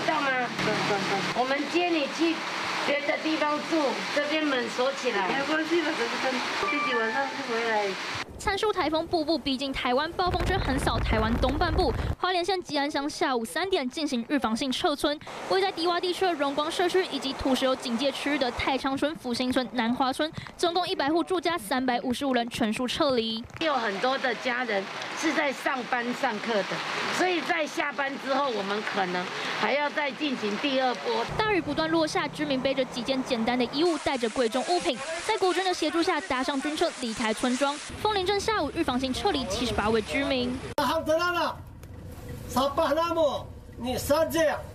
知道吗？我们接你去别的地方住，这边门锁起来。没关系吧，自己晚上就回来。灿叔台风步步逼近台湾，暴风圈横扫台湾东半部。花莲县吉安乡下午3点进行预防性撤村，位在迪洼地区的荣光社区以及土石流警戒区域的太昌村、福兴村、南花村，总共100户住家，355人全数撤离。有很多的家人是在上班上课的，所以在下班之后，我们可能还要再进行第二波。大雨不断落下，居民背着几件简单的衣物，带着贵重物品，在国军的协助下搭上军车离开村庄。枫林镇下午预防性撤离78位居民。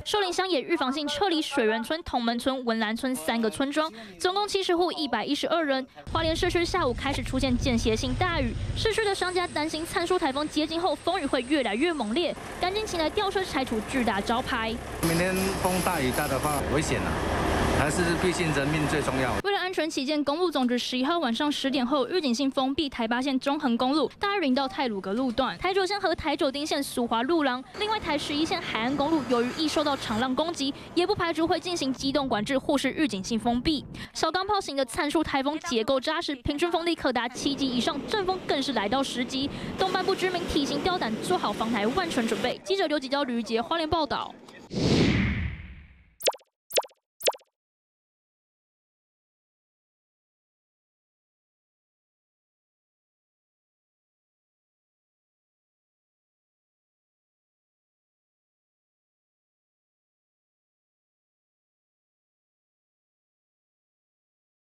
寿林乡也预防性撤离水源村、同门村、文兰村3个村庄，总共70户、112人。花莲市区下午开始出现间歇性大雨，市区的商家担心灿叔台风接近后风雨会越来越猛烈，赶紧请来吊车拆除巨大招牌。明天风大雨大的话危险啊，还是毕竟人命最重要。为了安全起见，公路总局11号晚上10点后预警性封闭台8线中横公路、大林到太鲁阁路段、台9线和台9丁线苏花路廊。另外台11线海岸公路由于易受到长浪攻击，也不排除会进行机动管制或是预警性封闭。小钢炮型的灿叔台风结构扎实，平均风力可达7级以上，阵风更是来到10级。东半部居民提心吊胆，做好防台万全准备。记者刘吉娇、吕杰，花莲报道。